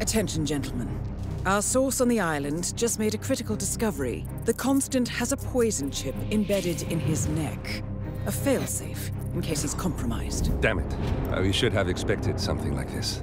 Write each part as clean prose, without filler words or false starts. Attention, gentlemen. Our source on the island just made a critical discovery. The Constant has a poison chip embedded in his neck. A failsafe, in case he's compromised. Damn it. We should have expected something like this.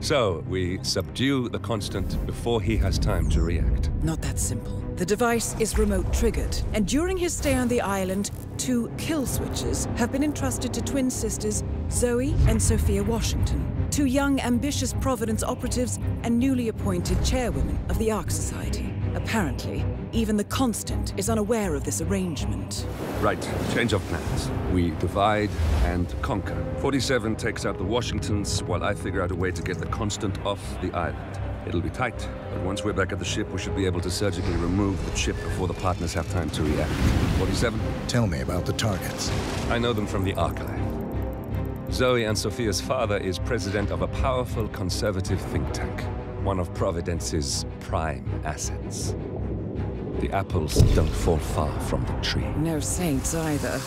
So, we subdue the Constant before he has time to react. Not that simple. The device is remote-triggered, and during his stay on the island, 2 kill switches have been entrusted to twin sisters Zoe and Sophia Washington, 2 young, ambitious Providence operatives and newly appointed chairwomen of the Ark Society. Apparently, even the Constant is unaware of this arrangement. Right, change of plans. We divide and conquer. 47 takes out the Washingtons while I figure out a way to get the Constant off the island. It'll be tight, but once we're back at the ship, we should be able to surgically remove the chip before the partners have time to react. 47? Tell me about the targets. I know them from the archive. Zoe and Sophia's father is president of a powerful conservative think tank, one of Providence's prime assets. The apples don't fall far from the tree. No saints either.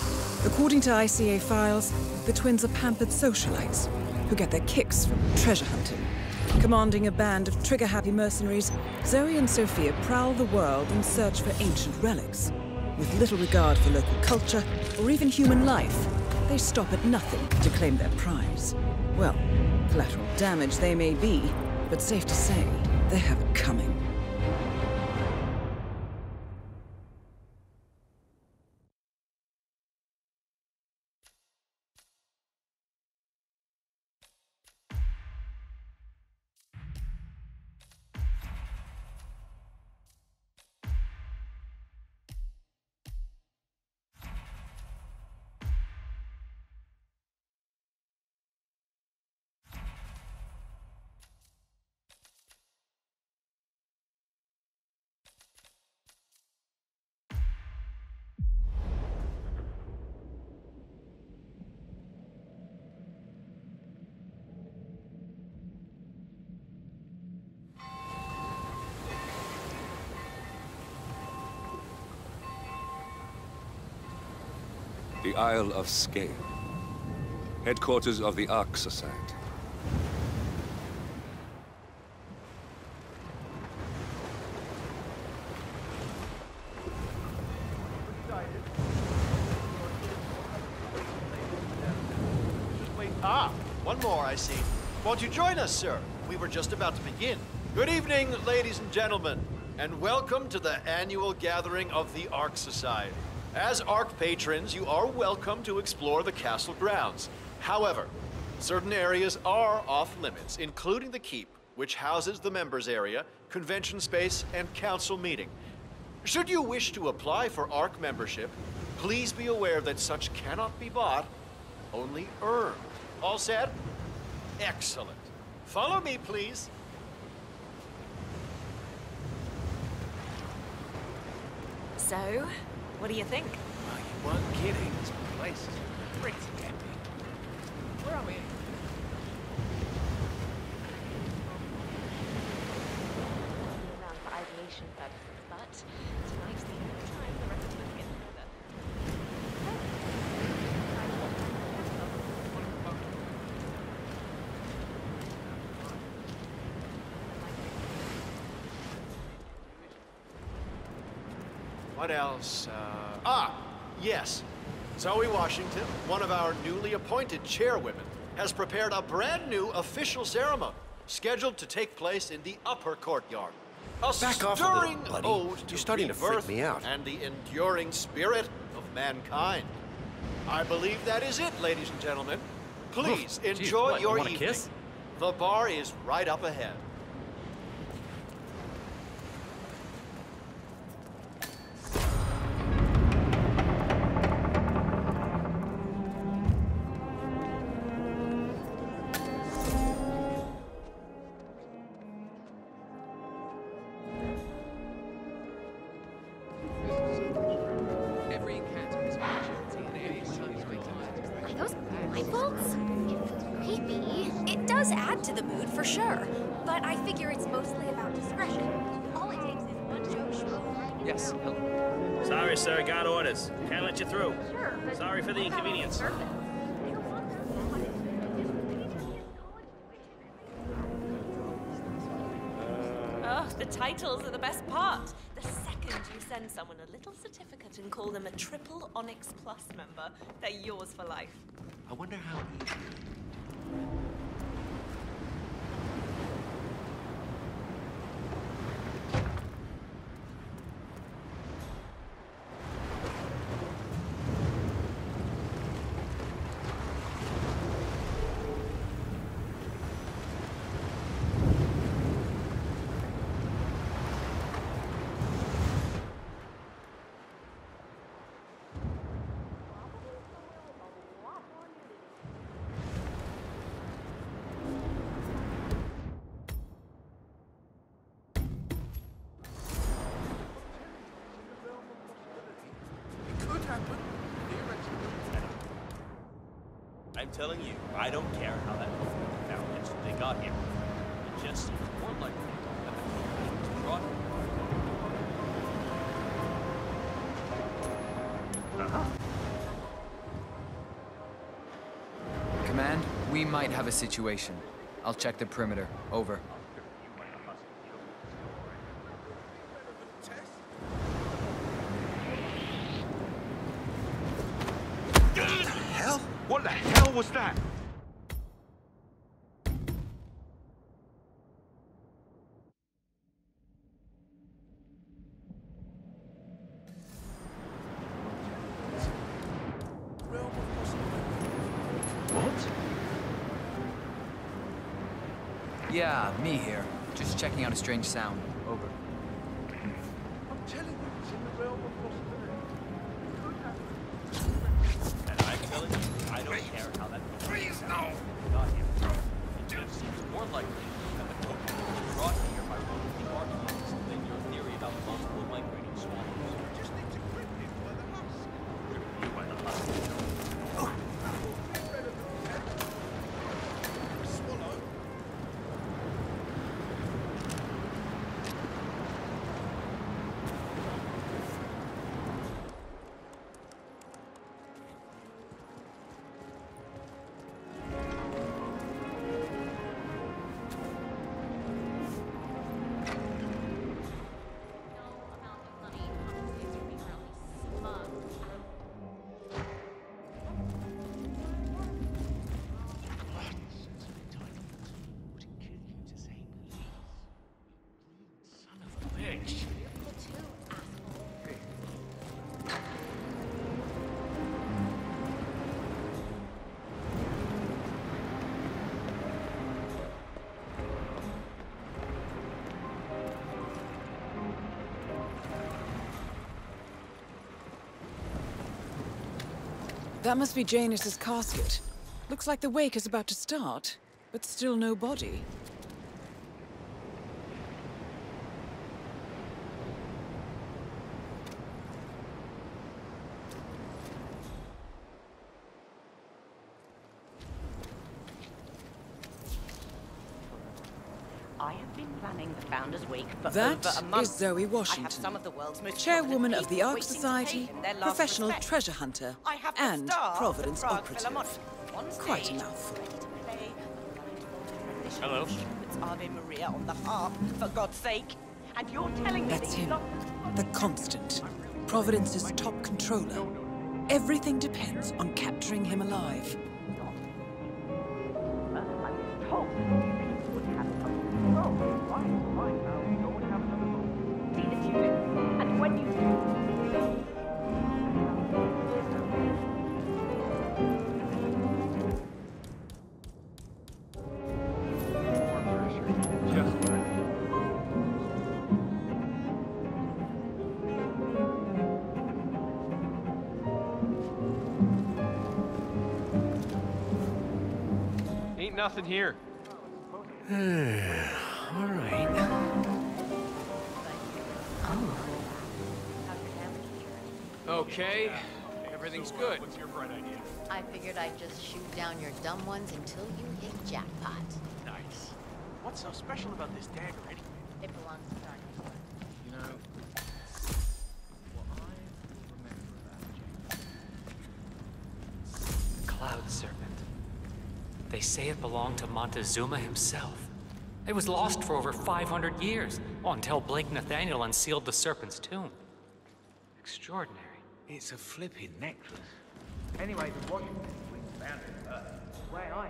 According to ICA files, the twins are pampered socialites who get their kicks from treasure hunting. Commanding a band of trigger-happy mercenaries, Zoe and Sophia prowl the world in search for ancient relics. With little regard for local culture or even human life, they stop at nothing to claim their prize. Well, collateral damage they may be, but safe to say, they have it coming. The Isle of Scale, headquarters of the Ark Society. Ah, one more I see. Won't you join us, sir? We were just about to begin. Good evening, ladies and gentlemen, and welcome to the annual gathering of the Ark Society. As Ark patrons, you are welcome to explore the castle grounds. However, certain areas are off-limits, including the Keep, which houses the members' area, convention space, and council meeting. Should you wish to apply for Ark membership, please be aware that such cannot be bought, only earned. All said? Excellent. Follow me, please. So? What do you think? Oh, you weren't kidding. This place is pretty empty. Where are we? Around for ideation purposes, but tonight's the only time the rest of us get together. What else? Yes. Zoe Washington, one of our newly appointed chairwomen, has prepared a brand new official ceremony scheduled to take place in the upper courtyard. A back off a little, buddy. Ode to rebirth and the enduring spirit of mankind. I believe that is it, ladies and gentlemen. Please enjoy your evening. Kiss? The bar is right up ahead. titles are the best part. The second you send someone a little certificate and call them a triple Onyx Plus member, they're yours for life. I wonder how easy. I'm telling you, I don't care how that was found it. They got here. It just seems more likely that the people brought it. Command, we might have a situation. I'll check the perimeter. Over. What's that? What? Yeah, me here. Just checking out a strange sound. Over. I'm telling you, it's in the realm of possibility. And I'm telling you, I don't care. Please, no! Not him. It just seems more likely that the token was brought here by one of the archaeologists than your theory about multiple migrating swans. You just need to grip him by the husk. Grip you by the husk. Oh! Swallow. That must be Janus's casket. Looks like the wake is about to start, but still no body. I have been planning the Founder's Wake for over a month. That is Zoe Washington, some of the world's most chairwoman of the Ark Society, professional treasure hunter, and Providence operative. Quite a mouthful. Hello. It's Ave Maria on the harp, for God's sake. And you're telling me that's him, the Constant, Providence's top controller. Everything depends on capturing him alive. Ain't nothing here. All right. Okay, everything's good. What's your bright idea? I figured I'd just shoot down your dumb ones until you hit jackpot. Nice. What's so special about this dagger anyway? It belongs to Darkness. You know, what I remember about the Cloud Serpent. They say it belonged to Montezuma himself. It was lost for over 500 years. Oh, until Blake Nathaniel unsealed the Serpent's tomb. Extraordinary. It's a flippin' necklace. Anyway, the Washington twins found it first. The way I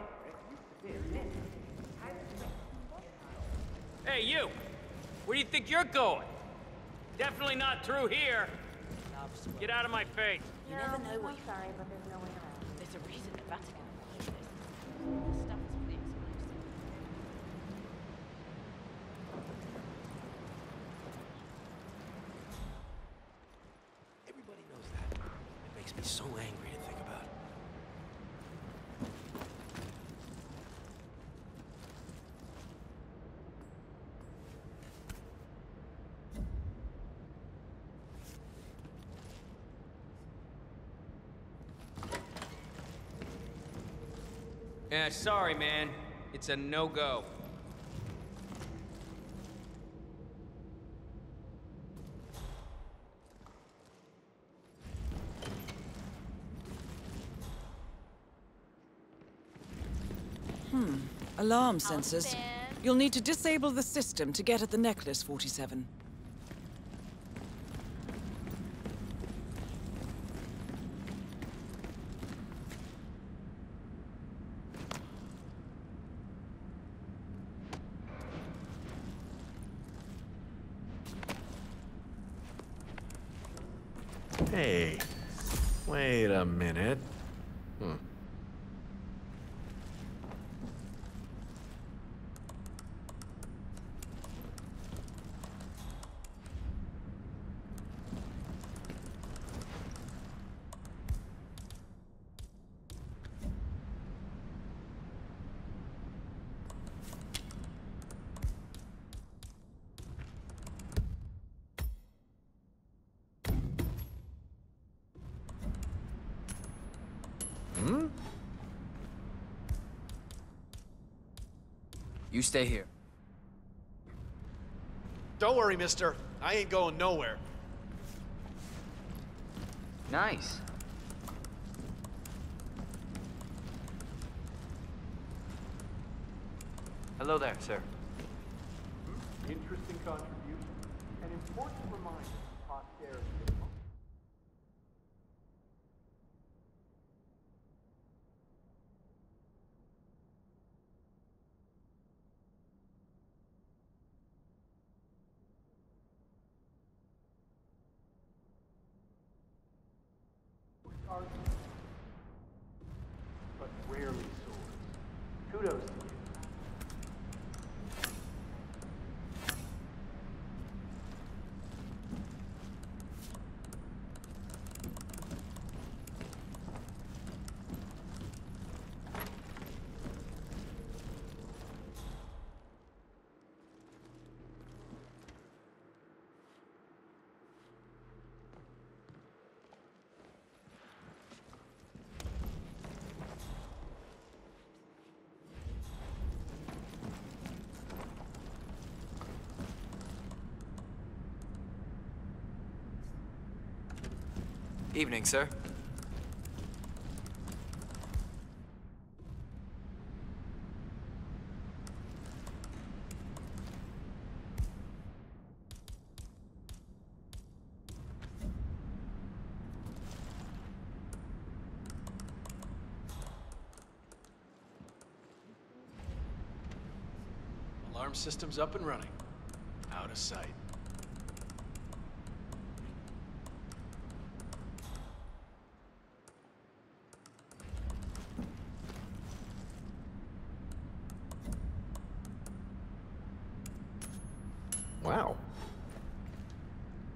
hear it, Hey, you! Where do you think you're going? Definitely not through here. Get out of my face. You never know what you find, but there's no way around. There's a reason the Vatican avoids this. This stuff is really explosive. Everybody knows that. It makes me so angry to think about Yeah, sorry, man. It's a no-go. Alarm sensors. You'll need to disable the system to get at the necklace, 47. Hey, wait a minute. You stay here. Don't worry, mister. I ain't going nowhere. Nice. Hello there, sir. Interesting contribution. An important reminder to posterity. But rarely swords. Kudos to you. Evening, sir. Alarm system's up and running. Out of sight.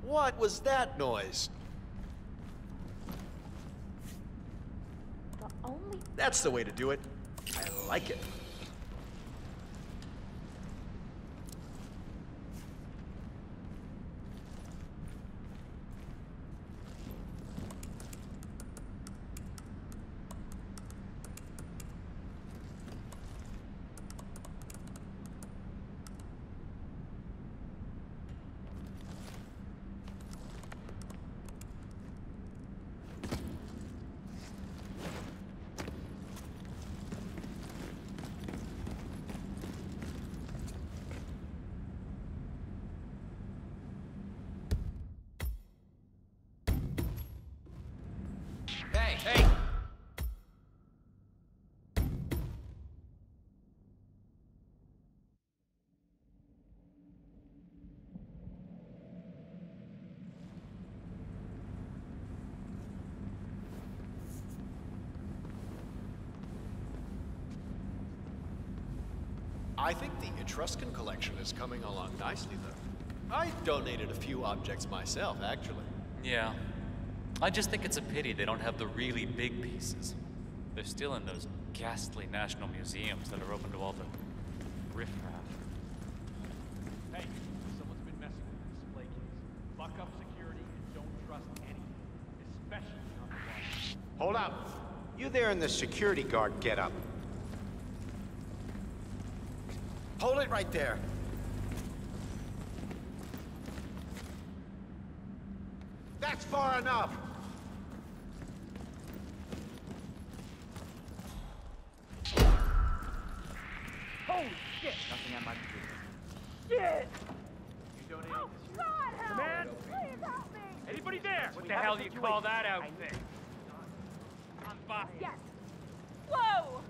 What was that noise? That's the way to do it. I like it. I think the Etruscan collection is coming along nicely, though. I donated a few objects myself, actually. Yeah. I just think it's a pity they don't have the really big pieces. They're still in those ghastly national museums that are open to all the riffraff. Hey, someone's been messing with the display keys. Buck up security and don't trust anything, especially on the watch. Hold up! You there in the security guard getup. Hold it right there. That's far enough. Holy shit! Nothing I might do. Shit! You donated. Oh God, help! Man, please help me! Anybody there? What the hell do you call that outfit? I'm fine. Yes. Whoa!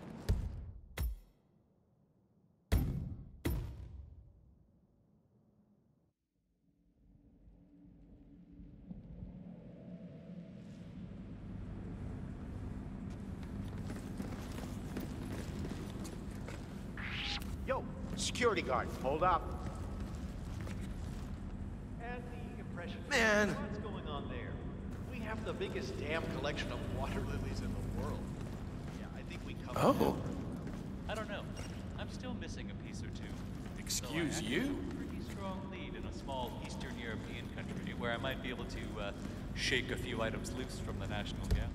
Security guard, hold up. And the impression. Man, what's going on there? We have the biggest damn collection of water lilies in the world. Yeah, I think we covered. Oh. I don't know. I'm still missing a piece or two. Excuse you? A pretty strong lead in a small Eastern European country where I might be able to shake a few items loose from the national gap.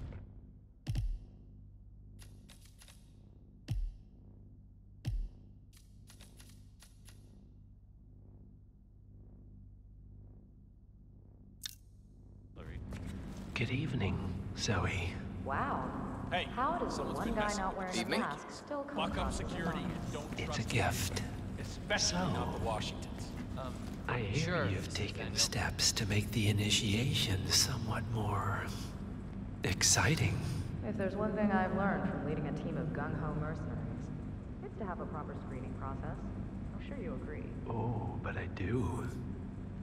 Good evening, Zoe. Wow. Hey, how does one guy not wearing a mask still come across as a bomb? It's a gift. Especially not the Washingtons. I hear you've taken steps to make the initiation somewhat more exciting. If there's one thing I've learned from leading a team of gung-ho mercenaries, it's to have a proper screening process. I'm sure you agree. Oh, but I do.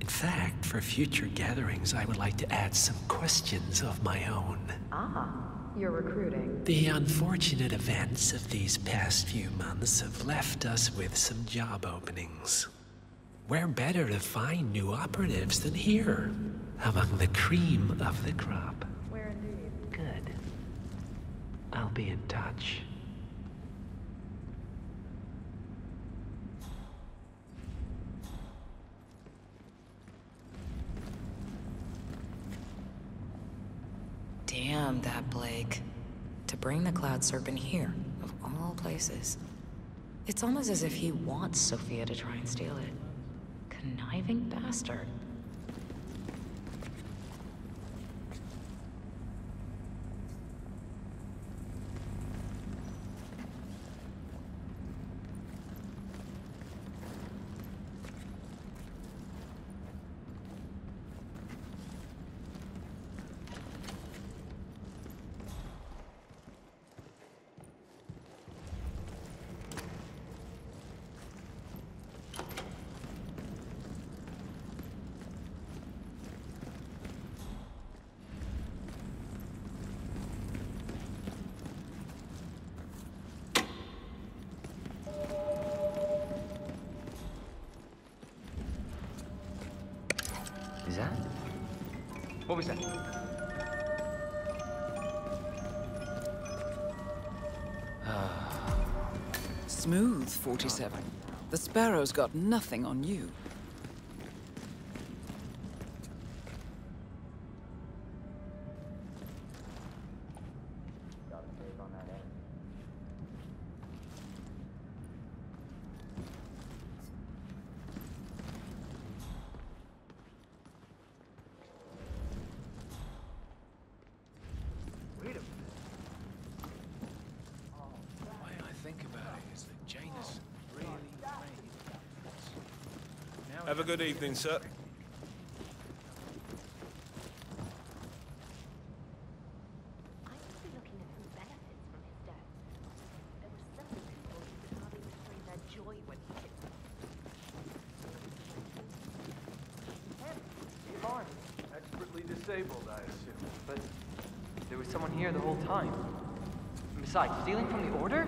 In fact, for future gatherings, I would like to add some questions of my own. Ah, you're recruiting. The unfortunate events of these past few months have left us with some job openings. Where better to find new operatives than here, among the cream of the crop? Where indeed? Good. I'll be in touch. Damn that Blake. To bring the Cloud Serpent here, of all places. It's almost as if he wants Sophia to try and steal it. Conniving bastard. What was that? Smooth, 47. The Sparrow's got nothing on you. Have a good evening, sir. Expertly disabled, I assume. But there was someone here the whole time. And besides, stealing from the Order?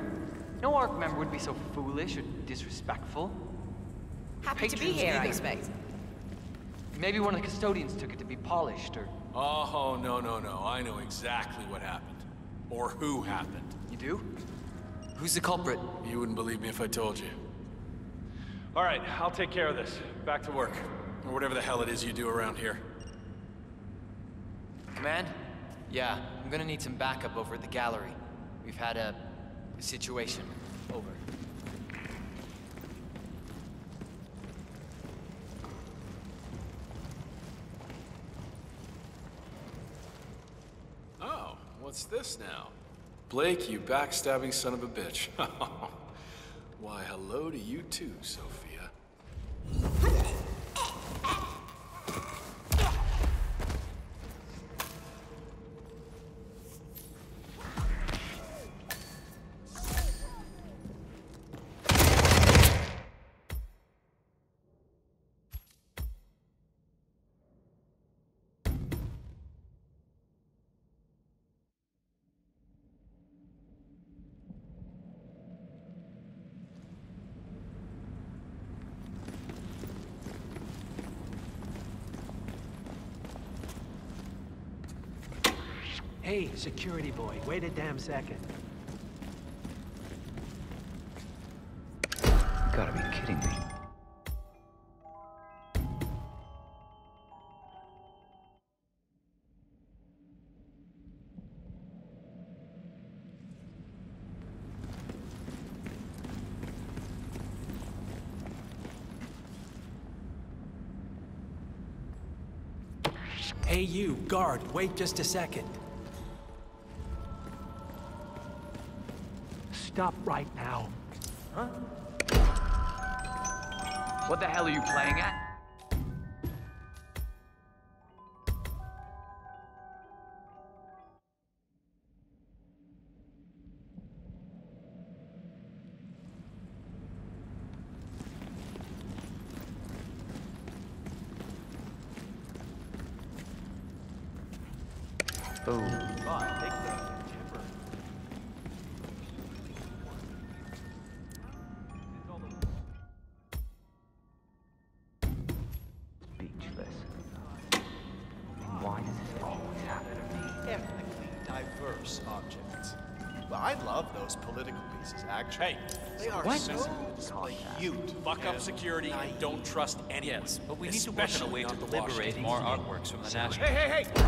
No ARC member would be so foolish or disrespectful. Happy to be here, I expect. Maybe one of the custodians took it to be polished, or... Oh, no, no, no. I know exactly what happened. Or who happened. You do? Who's the culprit? You wouldn't believe me if I told you. All right, I'll take care of this. Back to work. Or whatever the hell it is you do around here. Command? Yeah, I'm gonna need some backup over at the gallery. We've had a situation. Over. Oh, what's this now? Blake, you backstabbing son of a bitch. Why, hello to you too, Sophia. Hey, security boy, wait a damn second. You gotta be kidding me. Hey you, guard, wait just a second. Stop right now. Huh? What the hell are you playing at? Hey, they are Fuck up security and don't trust any of us. But we need to work on a way to liberate more artworks from the National. Hey, hey, hey!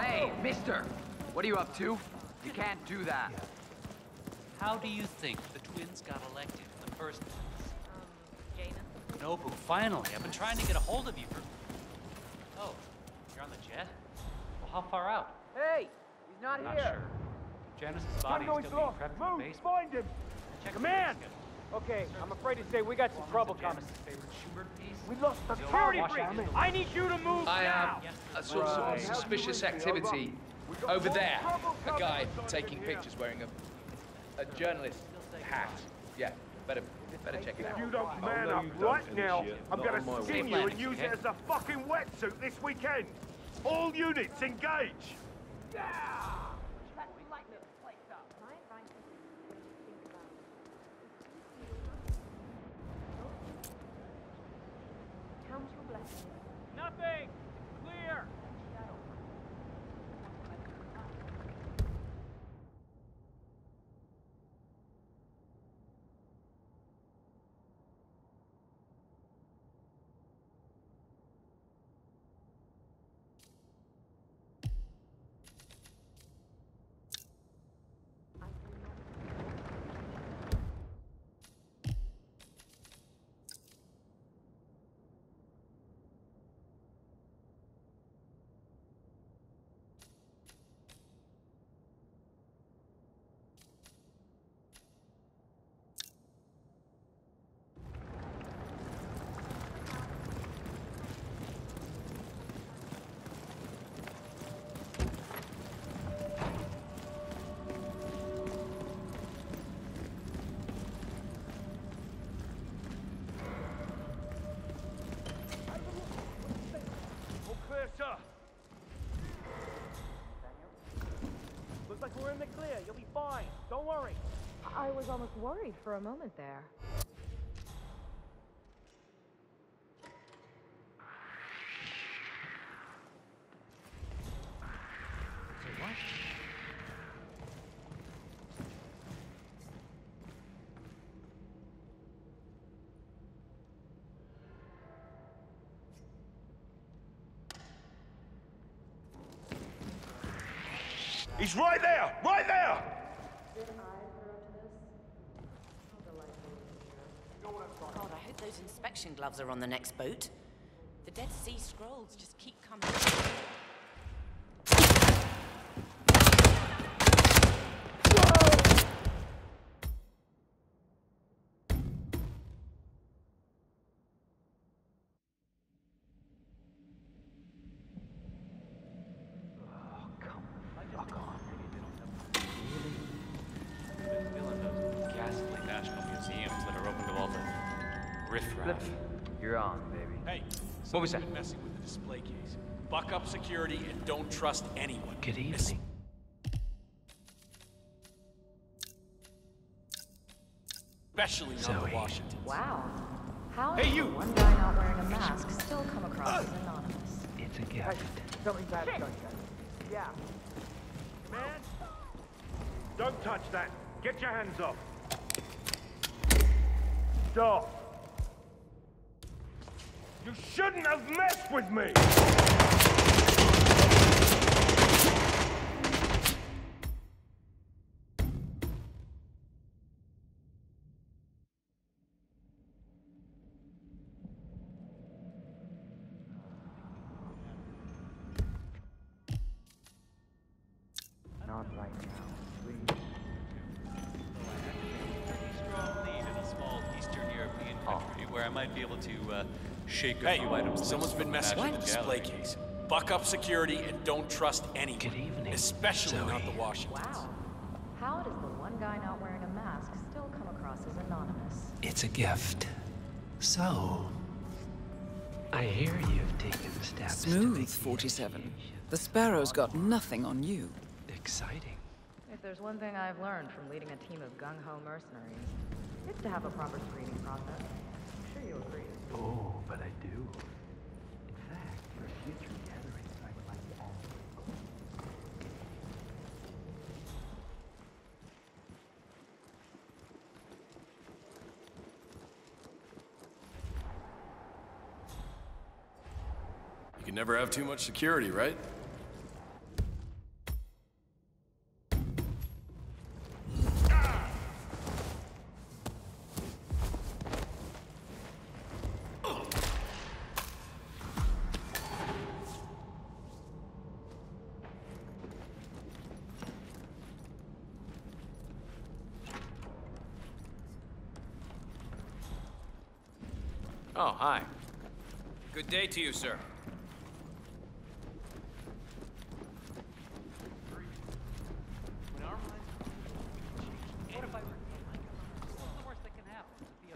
Hey, mister! What are you up to? You can't do that. How do you think the twins got elected in the first place? Janus? Nobu, finally. I've been trying to get a hold of you for... Oh, you're on the jet? Well, how far out? Hey, he's not here. Not sure. Janus' body is still being prepped in the basement. Find him! Command! Okay, I'm afraid to say we got some trouble coming. We lost the security breach! I need you to move now! I saw some suspicious activity over there. A guy taking pictures wearing a journalist hat. Yeah, better check it out. If you don't man up right now, I'm gonna skin you and use it as a fucking wetsuit this weekend! All units, engage! Nothing! Clear! We're in the clear. You'll be fine. Don't worry. I was almost worried for a moment there. He's right there! Right there! Did I corrupt this? God, I hope those inspection gloves are on the next boat. The Dead Sea Scrolls just keep coming. What was that? Messing with the display case. Buck up security and don't trust anyone. Good evening. Especially Zoe Washington. Wow. How does one guy not wearing a mask still come across as anonymous? It's a gift. Hey, something bad is going on. Yeah. Man, don't touch that. Get your hands off. Stop. You shouldn't have messed with me! Not right now, please. Pretty strong lead in a small Eastern European country where I might be able to, shake a few items. Someone's been messing with the display case. Buck up security and don't trust anyone. Good evening. Especially not the Washingtons. Wow. How does the one guy not wearing a mask still come across as anonymous? It's a gift. So, I hear you've taken steps. Smooth, 47. The Sparrow's got nothing on you. Exciting. If there's one thing I've learned from leading a team of gung-ho mercenaries, it's to have a proper screening process. I'm sure you agree. Oh, but I do. In fact, for future gatherings, I would like to ask. You can never have too much security, right? Hi. Good day to you, sir.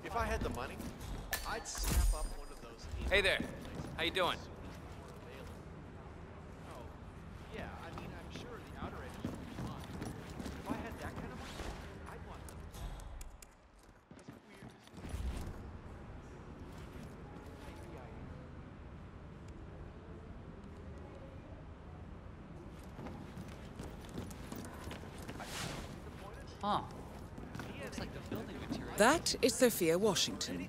If I had the money, I'd snap up one of those. Hey there. How you doing? That is Sophia Washington,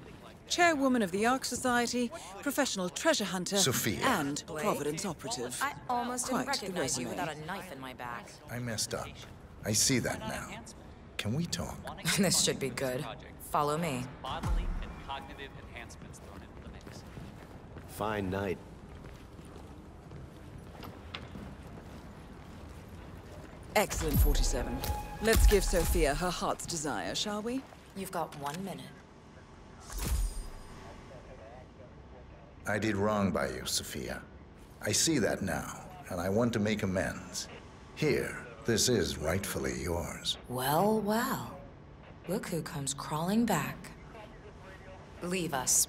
chairwoman of the Ark Society, professional treasure hunter, and Providence operative. I almost didn't recognize you without a knife in my back. I messed up. I see that now. Can we talk? This should be good. Follow me. Bodily and cognitive enhancements thrown into the mix. Fine night. Excellent, 47. Let's give Sophia her heart's desire, shall we? You've got 1 minute. I did wrong by you, Sophia. I see that now, and I want to make amends. Here, this is rightfully yours. Well, well. Look who comes crawling back. Leave us.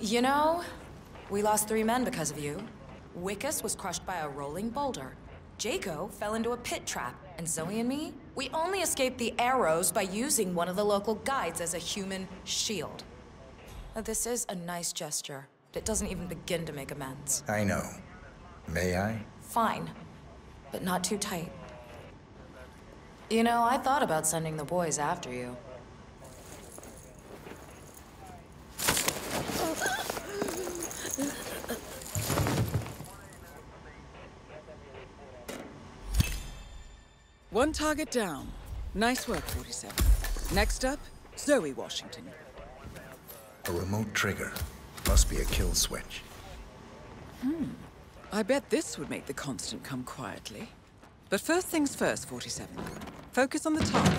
You know, We lost 3 men because of you. Wickus was crushed by a rolling boulder. Jaco fell into a pit trap, and Zoe and me, we only escaped the arrows by using one of the local guides as a human shield. Now, this is a nice gesture, but it doesn't even begin to make amends. I know. May I? Fine, but not too tight. You know, I thought about sending the boys after you. One target down. Nice work, 47. Next up, Zoe Washington. A remote trigger. Must be a kill switch. I bet this would make the constant come quietly. But first things first, 47. Focus on the target.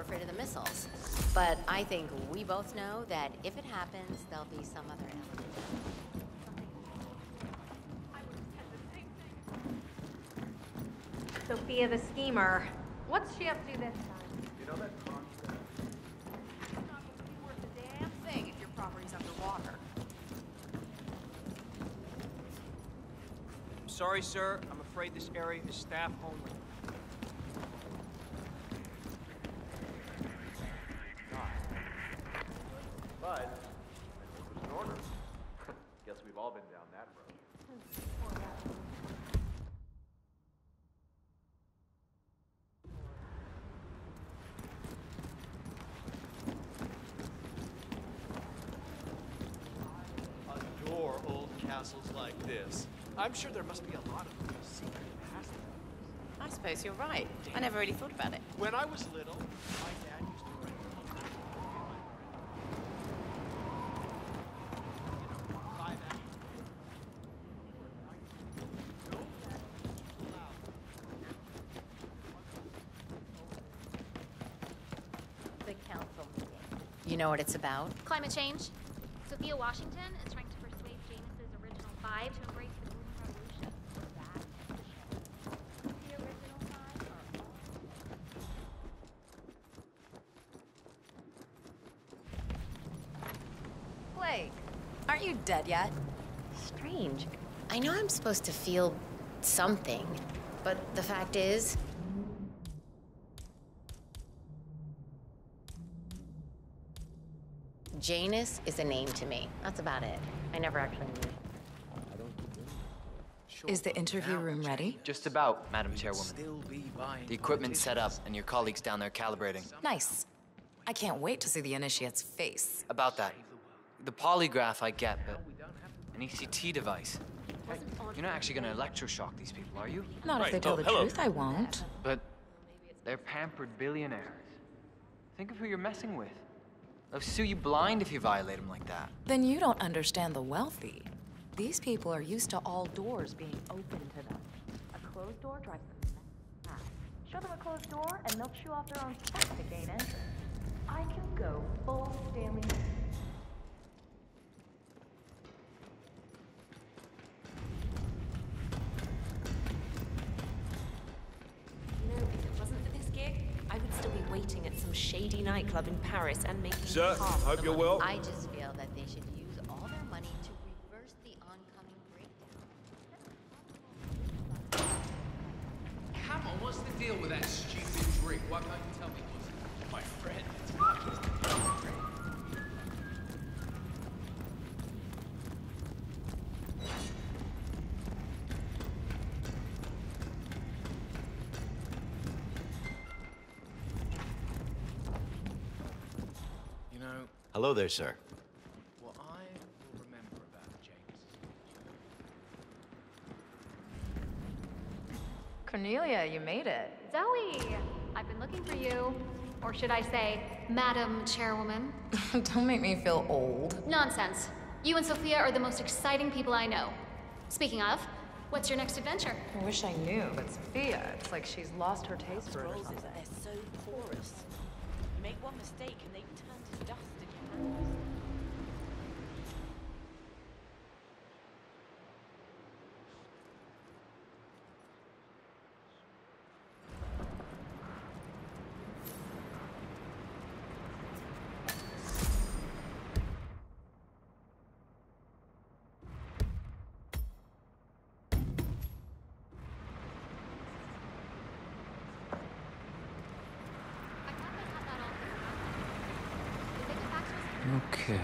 Afraid of the missiles, but I think we both know that if it happens, there'll be some other element. Sophia the schemer. What's she up to this time? You know that contract? It's not going to be worth a damn thing if your property's underwater. I'm sorry, sir. I'm afraid this area is staff only. I'm sure there must be a lot of secret passages. I suppose you're right. Damn. I never really thought about it. When I was little, my dad used to write a book. You know, 5 hours. The council meeting. You know what it's about? Climate change. Sophia Washington is trying to persuade Janus's original 5 to embrace the dead yet? Strange. I know I'm supposed to feel something, but the fact is... Janus is a name to me. That's about it. I never actually knew. Is the interview room ready? Just about, Madam Chairwoman. The equipment's set up and your colleagues down there calibrating. Nice. I can't wait to see the initiate's face. About that. The polygraph I get, but an ECT device. You're not actually gonna electroshock these people, are you? Not if they tell the truth, I won't. But they're pampered billionaires. Think of who you're messing with. They'll sue you blind if you violate them like that. Then you don't understand the wealthy. These people are used to all doors being open to them. A closed door drives them mad. Show them a closed door and they'll chew off their own teeth to gain entrance. I can go full Stanley. Shady nightclub in Paris and making Sir, hope you're well. I just feel that they should use all their money to reverse the oncoming breakdown. Come on, what's the deal with that stupid drink? Why can't you tell me what's my friend? It's not just a drink. Hello there, sir. What I will remember about James. Cornelia, you made it. Zoe, I've been looking for you. Or should I say, Madam Chairwoman? Don't make me feel old. Nonsense. You and Sophia are the most exciting people I know. Speaking of, what's your next adventure? I wish I knew, but Sophia, it's like she's lost her taste for it or something. They're so porous. You make one mistake and they turn to dust again. Okay.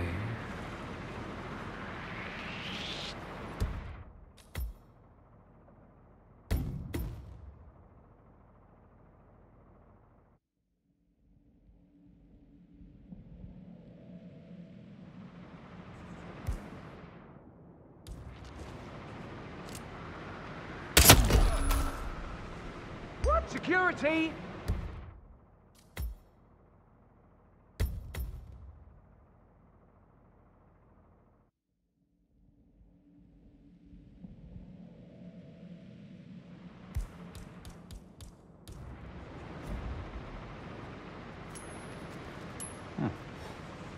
What? Security?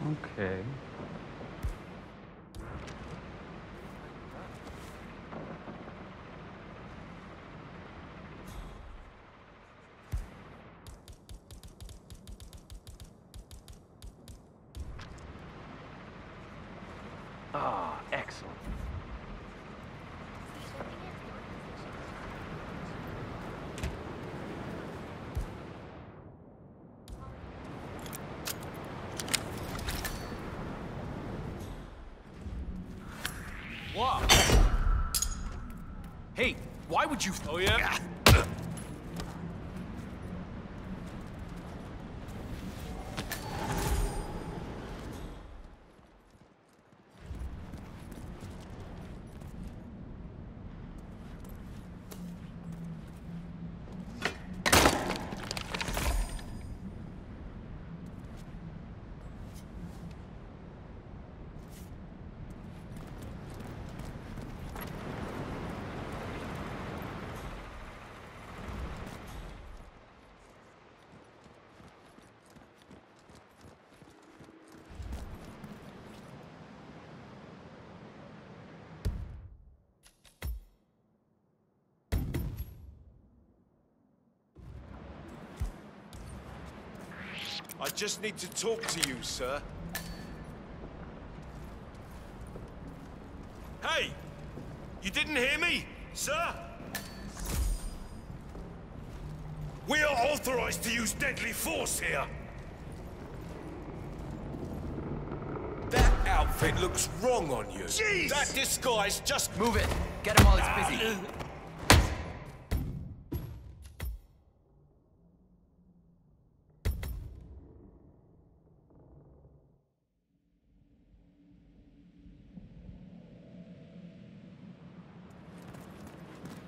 Okay. Ah, excellent. Hey, why would you... Oh, yeah? I just need to talk to you, sir. Hey! You didn't hear me, sir? We are authorized to use deadly force here. That outfit looks wrong on you. Jeez! That disguise just... Move it. Get him while he's busy.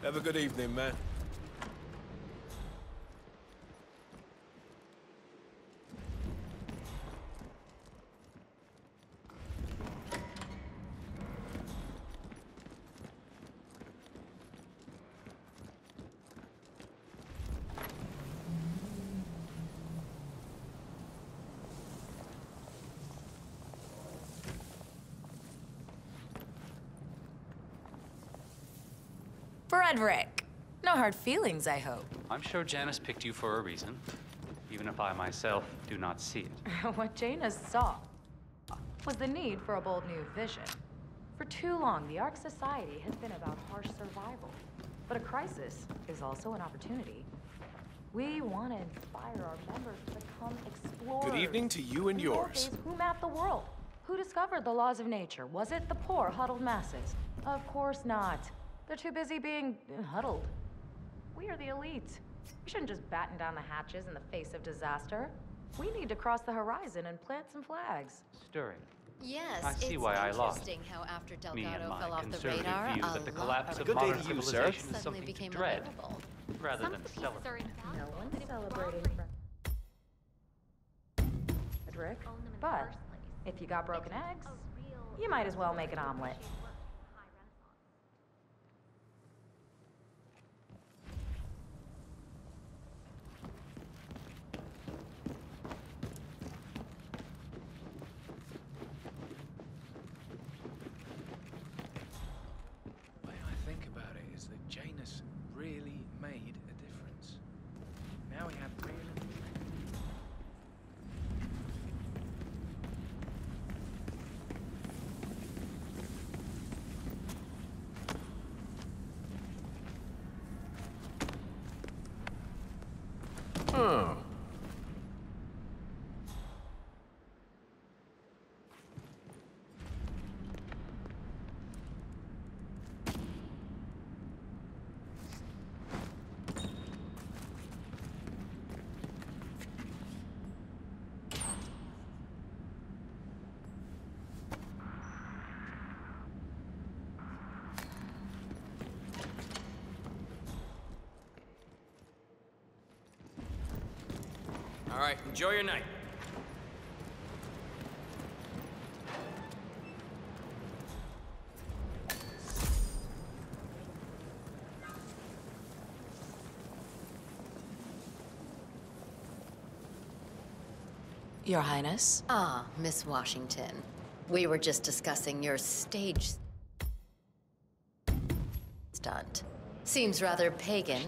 Have a good evening, man. Frederick, no hard feelings, I hope. I'm sure Janus picked you for a reason, even if I myself do not see it. What Janus saw was the need for a bold new vision. For too long, the Ark Society has been about harsh survival, but a crisis is also an opportunity. We want to inspire our members to become explorers. Good evening to you and yours. Who mapped the world? Who discovered the laws of nature? Was it the poor, huddled masses? Of course not. They're too busy being huddled. We are the elite. We shouldn't just batten down the hatches in the face of disaster. We need to cross the horizon and plant some flags. Stirring. Yes, I see why I lost. How after Delgado fell off the radar, that the collapse of modern civilization is something to dread. Available. rather than celebrate. No one's celebrating. A trick? But if you got broken eggs, you might as well make an omelet. All right, enjoy your night. Your Highness? Ah, Miss Washington. We were just discussing your stage stunt. Seems rather pagan.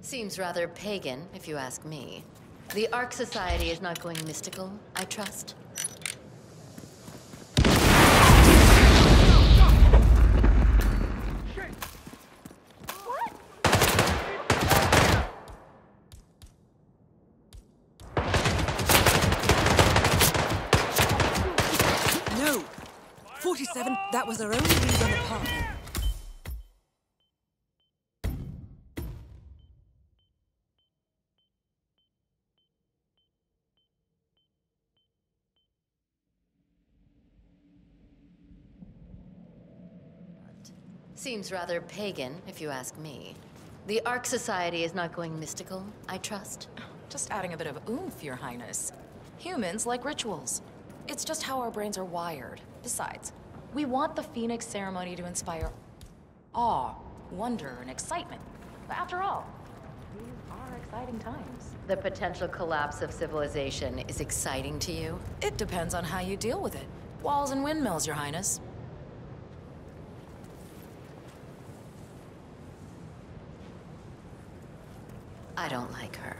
Seems rather pagan, if you ask me. The Ark Society is not going mystical, I trust. No! 47, that was our only lead on the path. Seems rather pagan, if you ask me. The Ark Society is not going mystical, I trust. Just adding a bit of oomph, Your Highness. Humans like rituals. It's just how our brains are wired. Besides, we want the Phoenix ceremony to inspire awe, wonder, and excitement. But after all, these are exciting times. The potential collapse of civilization is exciting to you? It depends on how you deal with it. Walls and windmills, Your Highness. I don't like her.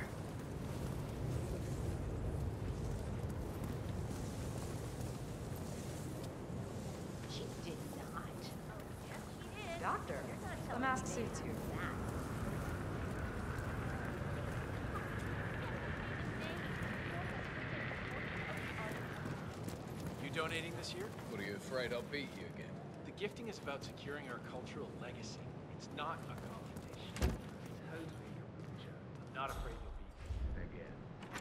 She did not. She did. Doctor, the mask suits you. You donating this year? What are you afraid I'll beat you again? The gifting is about securing our cultural legacy. It's not a competition. Not afraid you'll be again.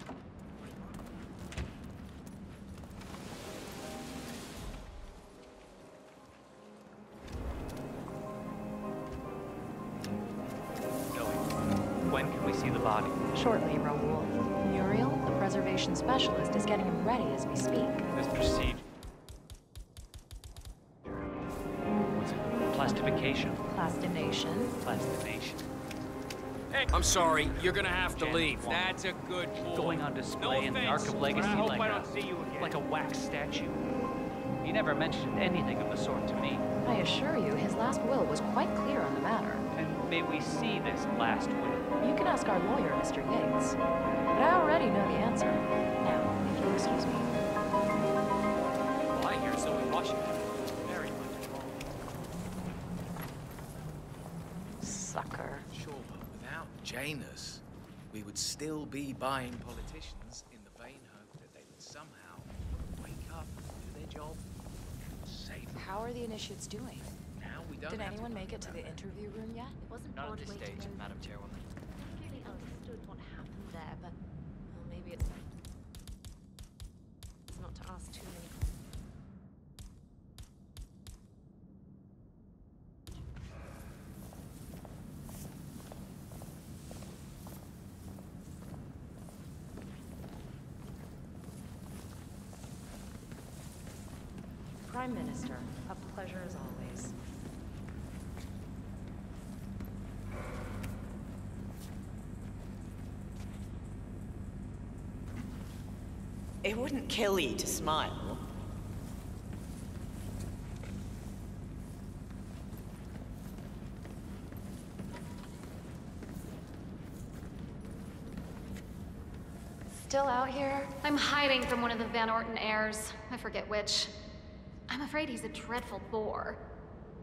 Zoe, when can we see the body? Shortly, Raoul. Muriel, the preservation specialist, is getting him ready as we speak. Let's proceed. What's it? Plastification. Plastination. Plastination. I'm sorry, you're gonna have to leave. That's a good boy. Going on display in the Ark of Legacy like a wax statue. He never mentioned anything of the sort to me. I assure you, his last will was quite clear on the matter. And may we see this last will? You can ask our lawyer, Mr. Yates. But I already know the answer. Now, if you'll excuse me. Well, I hear Zoe Washington. Very much wrong. Sucker. Sure. Janus, we would still be buying politicians in the vain hope that they would somehow wake up, do their job, and save them. How are the initiates doing? Now we don't Did anyone to make it to the interview room yet? It wasn't Not at this stage, Madam Chairwoman. I really understood what happened there, but well, maybe it's not to ask too many questions. Prime Minister, a pleasure as always. It wouldn't kill you to smile. Still out here? I'm hiding from one of the Van Orton heirs. I forget which. I'm afraid he's a dreadful bore.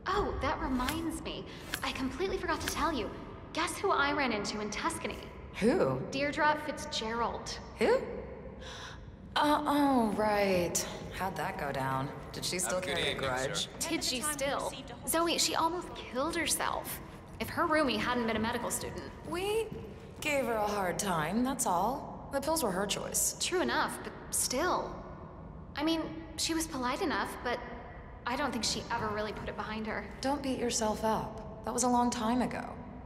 Oh, that reminds me. I completely forgot to tell you. Guess who I ran into in Tuscany? Who? Deirdre Fitzgerald. Who? Oh, right. How'd that go down? Did she still carry a grudge? Did she still? Zoe, she almost killed herself. If her roomie hadn't been a medical student. We gave her a hard time, that's all. The pills were her choice. True enough, but still. I mean, she was polite enough, but I don't think she ever really put it behind her. Don't beat yourself up. That was a long time ago.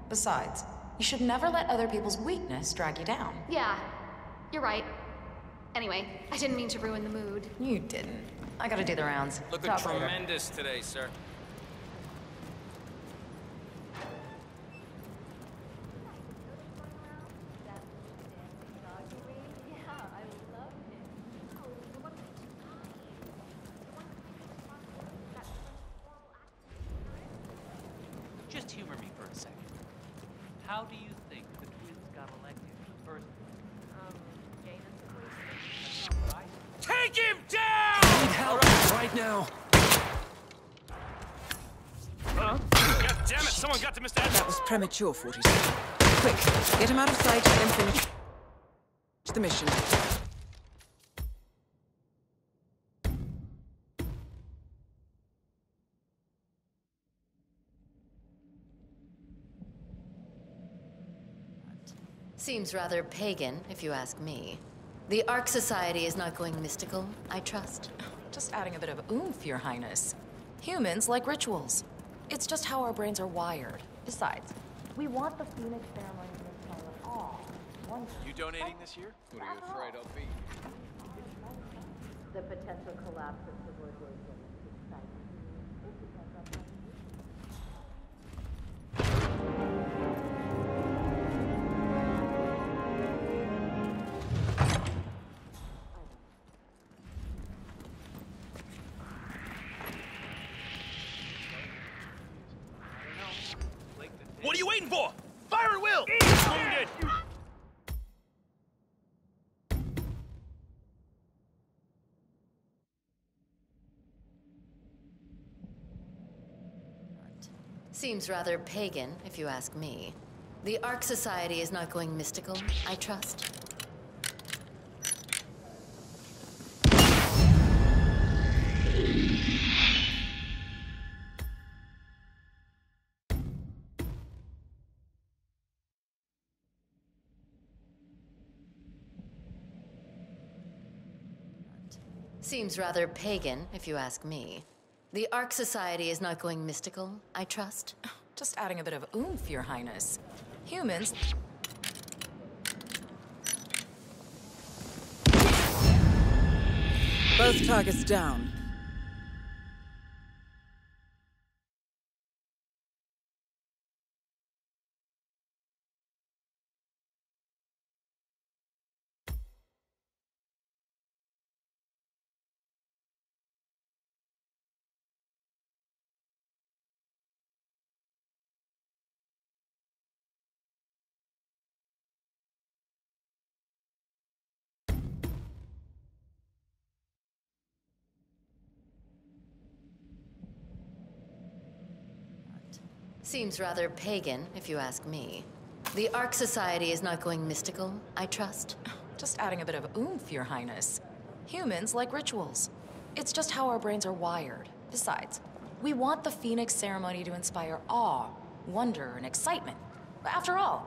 Besides, you should never let other people's weakness drag you down. Yeah, you're right. Anyway, I didn't mean to ruin the mood. You didn't. I gotta do the rounds. Looking tremendous today, sir. Just humor me for a second. How do you think the twins got elected in the first place? Take him down! I need help right now. Huh? God damn it, someone got to Mr. Edmonds. That was premature, 47. Quick, get him out of sight and finish the mission. Seems rather pagan, if you ask me. The Ark Society is not going mystical, I trust. Just adding a bit of oomph, Your Highness. Humans like rituals. It's just how our brains are wired. Besides, we want the Phoenix ceremony to follow all. You donating this year? What are you afraid I'll be? The potential collapse of civilization is exciting. What are you waiting for? Fire at will! Wounded! Seems rather pagan, if you ask me. The Ark Society is not going mystical, I trust. Seems rather pagan, if you ask me. The Ark Society is not going mystical, I trust. Just adding a bit of oomph, Your Highness. Humans... Both targets down. Seems rather pagan, if you ask me. The Ark Society is not going mystical, I trust. Just adding a bit of oomph, Your Highness. Humans like rituals. It's just how our brains are wired. Besides, We want the Phoenix ceremony to inspire awe, wonder, and excitement. After all,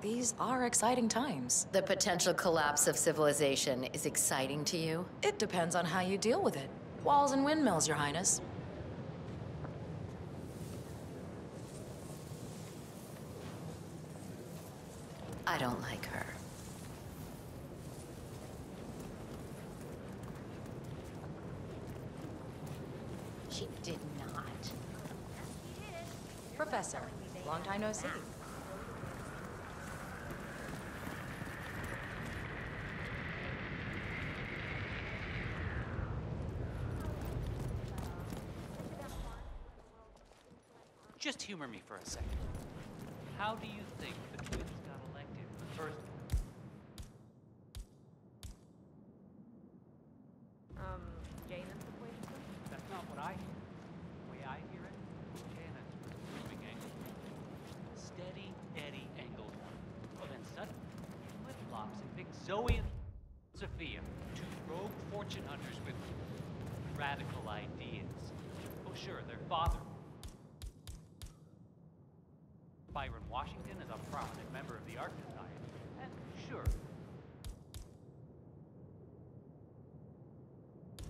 these are exciting times. The potential collapse of civilization is exciting to you? It depends on how you deal with it. Walls and windmills, Your Highness. I don't like her. She did not. Professor, long time no see. Just humor me for a second. How do you think the Twitch got elected first? Janus appointed him? That's not what I hear. The way I hear it, Janus was moving angle. Steady, Eddie angled one. Well, then suddenly, he flip-flops and picks Zoe and Sophia, two rogue fortune hunters with radical ideas. Oh sure, their father. Byron Washington is a prominent member of the Ark Society, and sure,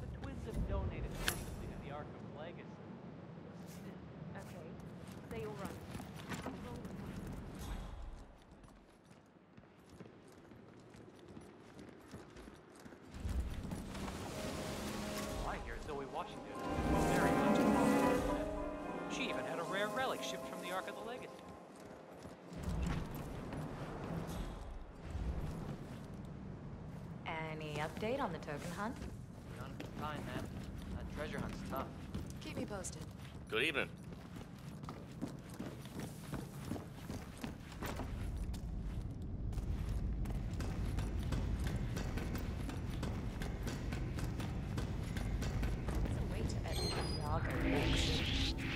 the twins have donated massively to the Ark of Legacy. Okay, they all run. Well, I hear Zoe Washington is very much involved. She even had a rare relic shipped from the Ark of the Legacy. Update on the token hunt? Fine, man. That treasure hunt's tough. Keep me posted. Good evening.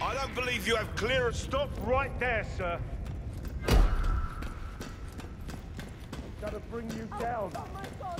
I don't believe you have clearance. Stop right there, sir. That'll bring you down. Oh my God.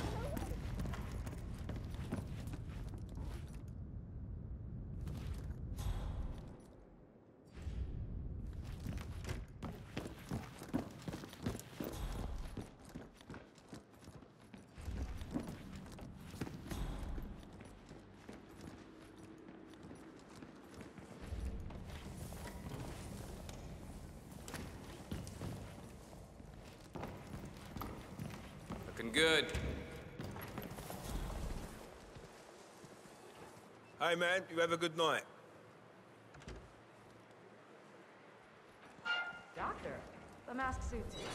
Good. Hey man, you have a good night. Doctor, the mask suits you.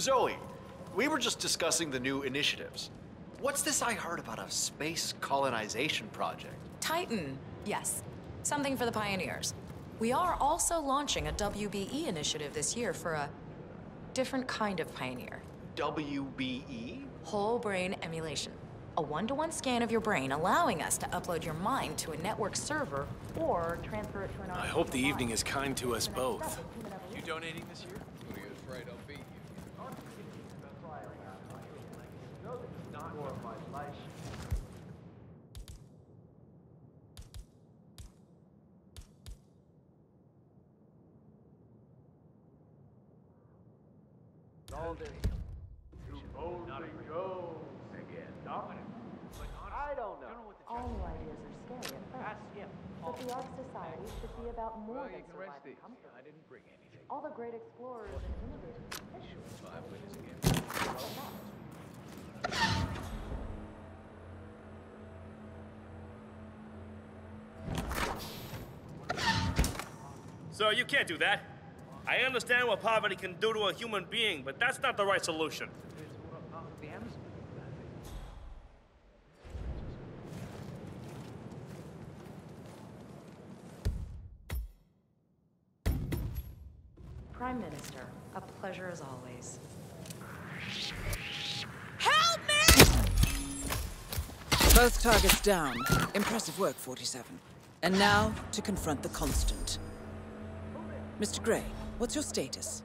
Zoe, we were just discussing the new initiatives. What's this I heard about a space colonization project? Titan, yes. Something for the pioneers. We are also launching a WBE initiative this year for a different kind of pioneer. WBE? Whole Brain Emulation. A one-to-one scan of your brain allowing us to upload your mind to a network server or transfer it to an... I hope the evening is kind to us both. You donating this year? Well, you can rest easy. I didn't bring anything. All the great explorers and innovators. Sure, 5 minutes again. So you can't do that. I understand what poverty can do to a human being, but that's not the right solution. Prime Minister, a pleasure as always. Help me! Both targets down. Impressive work, 47. And now, to confront the constant. Mr. Gray, what's your status?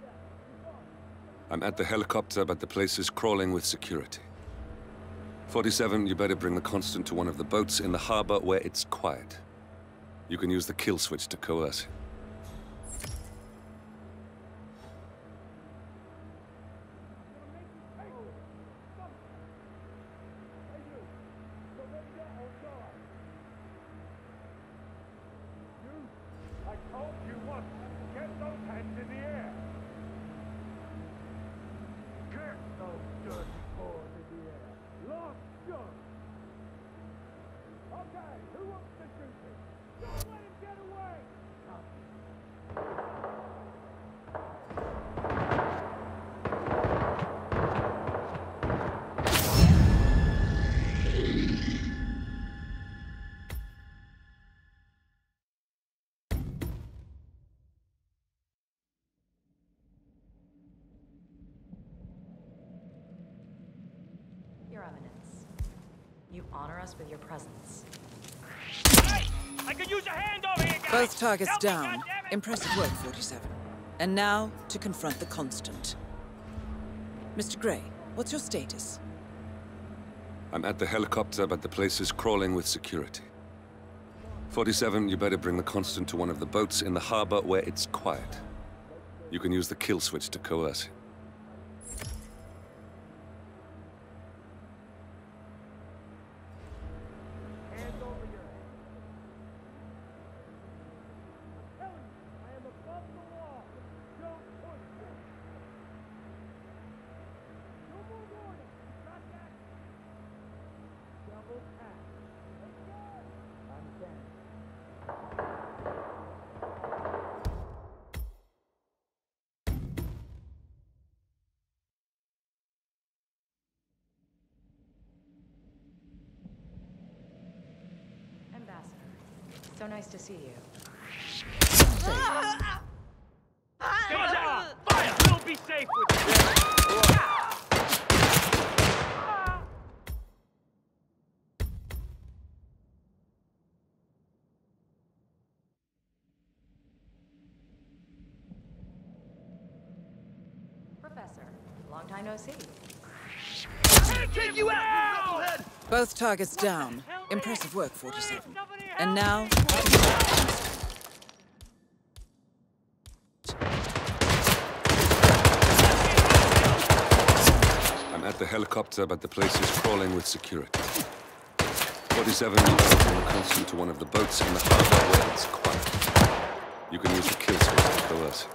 I'm at the helicopter, but the place is crawling with security. 47, you better bring the Constant to one of the boats in the harbor where it's quiet. You can use the kill switch to coerce him. You honor us with your presence. Hey, I could use a hand over here, guys. Both targets down. Impressive work, 47. And now to confront the Constant. Mr. Gray, what's your status? I'm at the helicopter, but the place is crawling with security. 47, you better bring the Constant to one of the boats in the harbor where it's quiet. You can use the kill switch to coerce him. So nice to see you. Contact! Fire! We'll be safe with you! Professor, long time no see. Take you out! Both targets down. Impressive work, 47. And now... I'm at the helicopter, but the place is crawling with security. 47, you can Constant to one of the boats in the harbor where it's quiet. You can use the kill switch to coerce.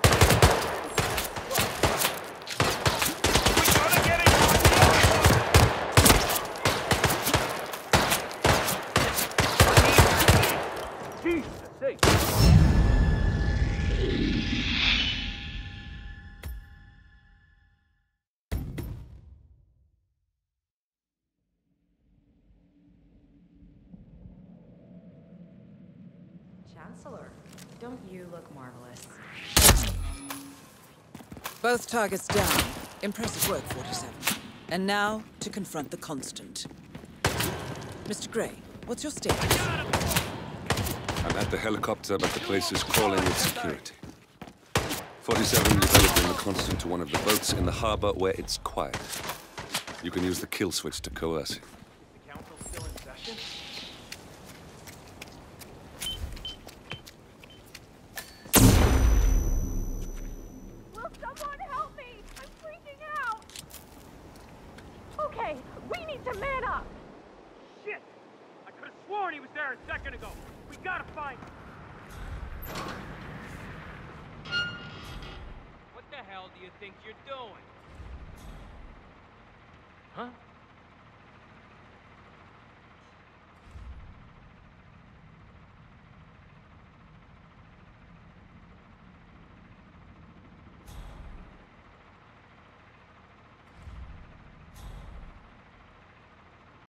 Chancellor, don't you look marvelous? Both targets down. Impressive work, 47. And now, to confront the Constant. Mr. Gray, what's your status? I'm at the helicopter, but the place is crawling with security. 47, you're delivering the Constant to one of the boats in the harbor where it's quiet. You can use the kill switch to coerce him. The council's still in session? What the hell do you think you're doing? Huh?